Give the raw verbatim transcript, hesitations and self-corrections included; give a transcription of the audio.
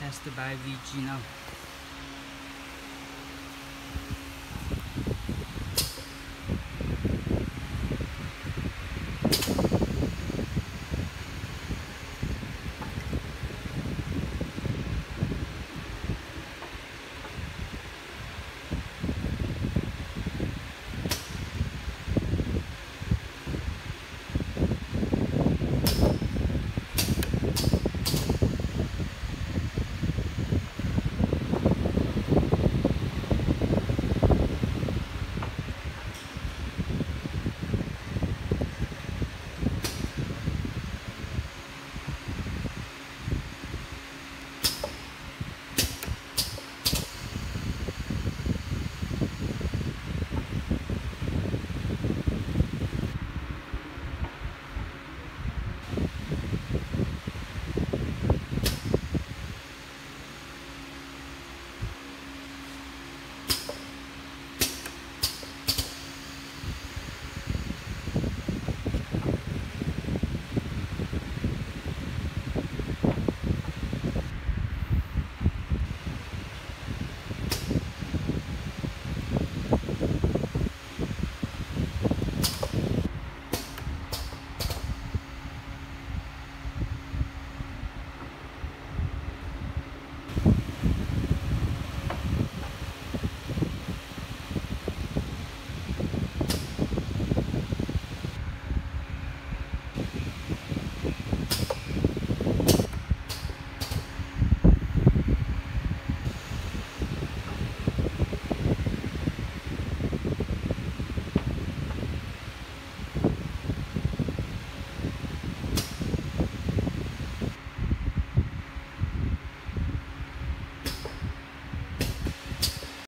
test by V G now.